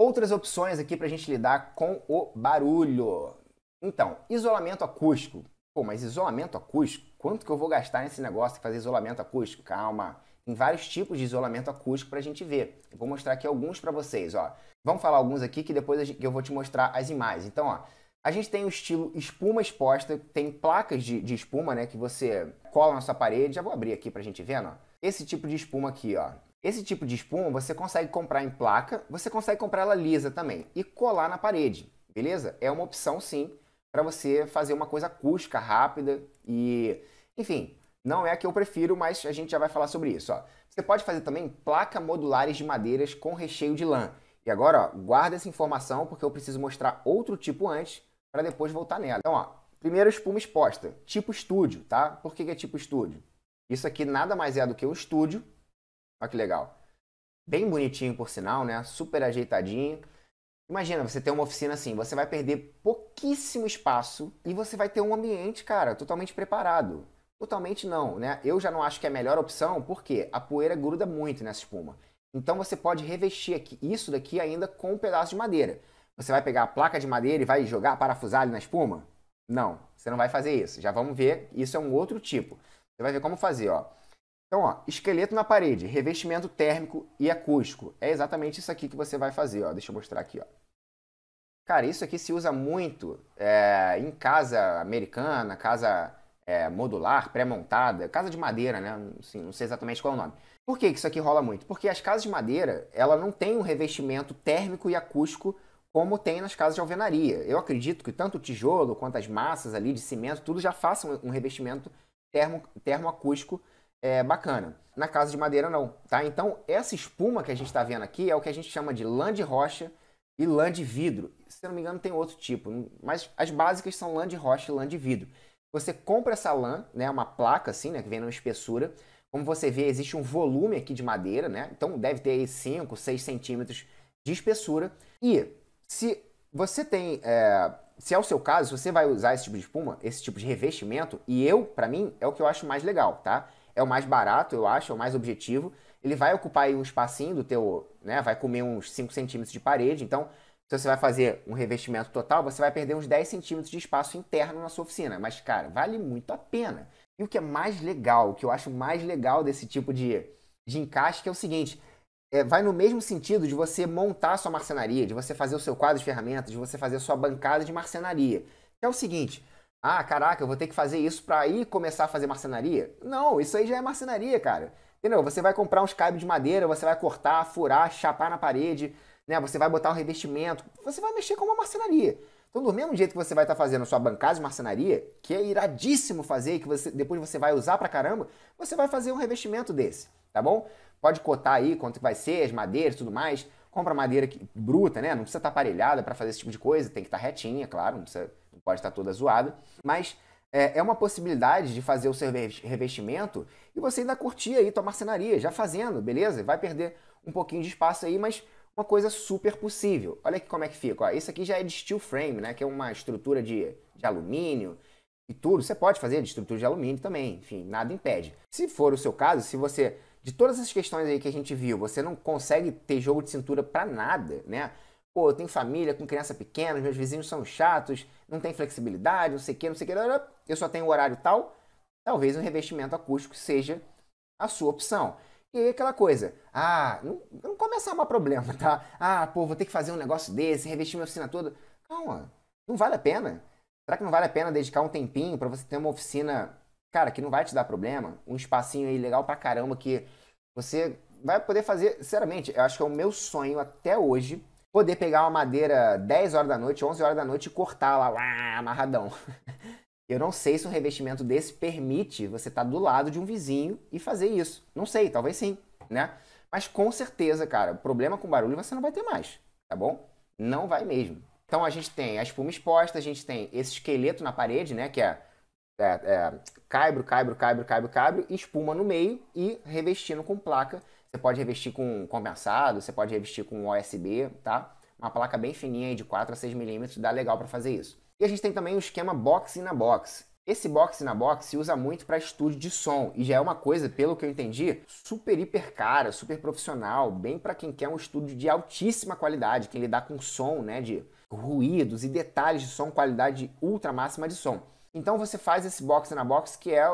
Outras opções aqui para a gente lidar com o barulho. Então, isolamento acústico. Pô, mas isolamento acústico? Quanto que eu vou gastar nesse negócio de fazer isolamento acústico? Calma. Tem vários tipos de isolamento acústico para a gente ver. Eu vou mostrar aqui alguns para vocês, ó. Vamos falar alguns aqui que depois eu vou te mostrar as imagens. Então, ó, a gente tem o estilo espuma exposta, tem placas de espuma, né, que você cola na sua parede. Já vou abrir aqui pra gente ver, ó. Esse tipo de espuma aqui, ó. Esse tipo de espuma você consegue comprar em placa, você consegue comprar ela lisa também e colar na parede, beleza? É uma opção, sim, para você fazer uma coisa acústica, rápida e... Enfim, não é a que eu prefiro, mas a gente já vai falar sobre isso, ó. Você pode fazer também placa modulares de madeiras com recheio de lã. E agora, ó, guarda essa informação porque eu preciso mostrar outro tipo antes para depois voltar nela. Então, ó, primeiro espuma exposta, tipo estúdio, tá? Por que que é tipo estúdio? Isso aqui nada mais é do que um estúdio. Olha que legal. Bem bonitinho, por sinal, né? Super ajeitadinho. Imagina, você ter uma oficina assim, você vai perder pouquíssimo espaço e você vai ter um ambiente, cara, totalmente preparado. Totalmente não, né? Eu já não acho que é a melhor opção, porque a poeira gruda muito nessa espuma. Então você pode revestir aqui, isso daqui ainda com um pedaço de madeira. Você vai pegar a placa de madeira e vai jogar parafusar ali na espuma? Não, você não vai fazer isso. Já vamos ver, isso é um outro tipo. Você vai ver como fazer, ó. Então, ó, esqueleto na parede, revestimento térmico e acústico. É exatamente isso aqui que você vai fazer, ó. Deixa eu mostrar aqui, ó. Cara, isso aqui se usa muito em casa americana, casa modular, pré-montada, casa de madeira, né? Assim, não sei exatamente qual é o nome. Por que isso aqui rola muito? Porque as casas de madeira, ela não tem um revestimento térmico e acústico como tem nas casas de alvenaria. Eu acredito que tanto o tijolo quanto as massas ali de cimento, tudo já façam um revestimento termoacústico bacana. Na casa de madeira não, tá? Então essa espuma que a gente está vendo aqui é o que a gente chama de lã de rocha e lã de vidro. Se eu não me engano tem outro tipo, mas as básicas são lã de rocha e lã de vidro. Você compra essa lã, né, uma placa assim, né, que vem numa espessura. Como você vê, existe um volume aqui de madeira, né? Então deve ter aí 5, 6 centímetros de espessura. E se você tem... Se é o seu caso, se você vai usar esse tipo de espuma, esse tipo de revestimento, e eu, pra mim, é o que eu acho mais legal, tá? É o mais barato, eu acho, é o mais objetivo. Ele vai ocupar aí um espacinho do teu, né? Vai comer uns 5 centímetros de parede. Então, se você vai fazer um revestimento total, você vai perder uns 10 centímetros de espaço interno na sua oficina. Mas, cara, vale muito a pena. E o que é mais legal, o que eu acho mais legal desse tipo de encaixe, que é o seguinte... vai no mesmo sentido de você montar a sua marcenaria, de você fazer o seu quadro de ferramentas, de você fazer a sua bancada de marcenaria. É o seguinte, ah, caraca, eu vou ter que fazer isso para aí começar a fazer marcenaria? Não, isso aí já é marcenaria, cara. Entendeu? Você vai comprar uns caibos de madeira, você vai cortar, furar, chapar na parede, né? Você vai botar um revestimento, você vai mexer com uma marcenaria. Então, do mesmo jeito que você vai estar fazendo a sua bancada de marcenaria, que é iradíssimo fazer e que você, depois você vai usar pra caramba, você vai fazer um revestimento desse, tá bom? Pode cotar aí quanto vai ser, as madeiras e tudo mais. Compra madeira bruta, né? Não precisa estar aparelhada para fazer esse tipo de coisa. Tem que estar retinha, claro. Não precisa, não pode estar toda zoada. Mas é uma possibilidade de fazer o seu revestimento e você ainda curtir aí tua marcenaria, já fazendo, beleza? Vai perder um pouquinho de espaço aí, mas uma coisa super possível. Olha aqui como é que fica. Ó. Esse aqui já é de steel frame, né? Que é uma estrutura de alumínio e tudo. Você pode fazer de estrutura de alumínio também. Enfim, nada impede. Se for o seu caso, se você... De todas essas questões aí que a gente viu, você não consegue ter jogo de cintura pra nada, né? Pô, eu tenho família com criança pequena, meus vizinhos são chatos, não tem flexibilidade, não sei o que, não sei o que, eu só tenho horário tal, talvez um revestimento acústico seja a sua opção. E aí aquela coisa, não começa a arrumar problema, tá? Ah, pô, vou ter que fazer um negócio desse, revestir minha oficina toda. Calma, não vale a pena? Será que não vale a pena dedicar um tempinho pra você ter uma oficina... Cara, que não vai te dar problema, um espacinho aí legal pra caramba que você vai poder fazer, sinceramente, eu acho que é o meu sonho até hoje, poder pegar uma madeira 10 horas da noite, 11 horas da noite e cortar lá amarradão. Eu não sei se um revestimento desse permite você estar do lado de um vizinho e fazer isso. Não sei, talvez sim, né? Mas com certeza, cara, problema com barulho você não vai ter mais, tá bom? Não vai mesmo. Então a gente tem a espuma exposta, a gente tem esse esqueleto na parede, né, que é... caibro, espuma no meio e revestindo com placa. Você pode revestir com compensado, você pode revestir com OSB, tá? Uma placa bem fininha aí de 4 a 6 milímetros, dá legal pra fazer isso. E a gente tem também o esquema box in a box. Esse box na box se usa muito para estúdio de som e já é uma coisa, pelo que eu entendi, super hiper cara, super profissional, bem para quem quer um estúdio de altíssima qualidade, que lidar com som, né, de ruídos e detalhes de som, qualidade ultra máxima de som. Então você faz esse box na box que é,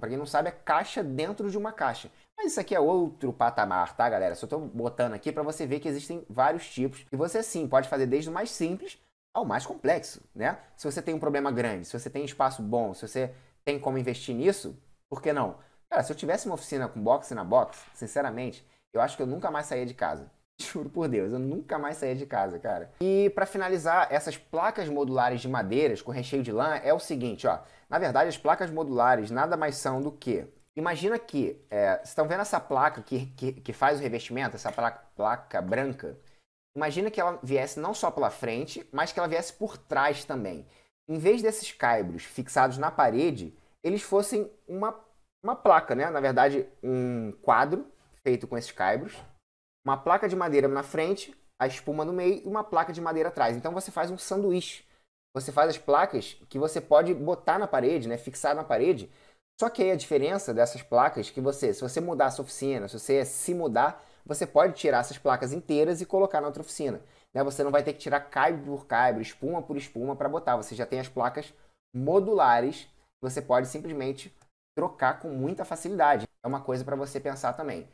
para quem não sabe, é caixa dentro de uma caixa. Mas isso aqui é outro patamar, tá, galera? Só tô botando aqui para você ver que existem vários tipos e você sim pode fazer desde o mais simples ao mais complexo, né? Se você tem um problema grande, se você tem espaço bom, se você tem como investir nisso, por que não? Cara, se eu tivesse uma oficina com box na box, sinceramente, eu acho que eu nunca mais saía de casa. Juro por Deus, eu nunca mais saía de casa, cara. E para finalizar, essas placas modulares de madeiras com recheio de lã é o seguinte, ó. Na verdade, as placas modulares nada mais são do que... Imagina que, vocês estão vendo essa placa que faz o revestimento, essa placa branca? Imagina que ela viesse não só pela frente, mas que ela viesse por trás também. Em vez desses caibros fixados na parede, eles fossem uma placa, né? Na verdade, um quadro feito com esses caibros, uma placa de madeira na frente, a espuma no meio e uma placa de madeira atrás. Então você faz um sanduíche. Você faz as placas que você pode botar na parede, né? Fixar na parede. Só que aí a diferença dessas placas que você, se você mudar a sua oficina, se você se mudar, você pode tirar essas placas inteiras e colocar na outra oficina, né? Você não vai ter que tirar caibro por caibro, espuma por espuma para botar. Você já tem as placas modulares que você pode simplesmente trocar com muita facilidade. É uma coisa para você pensar também.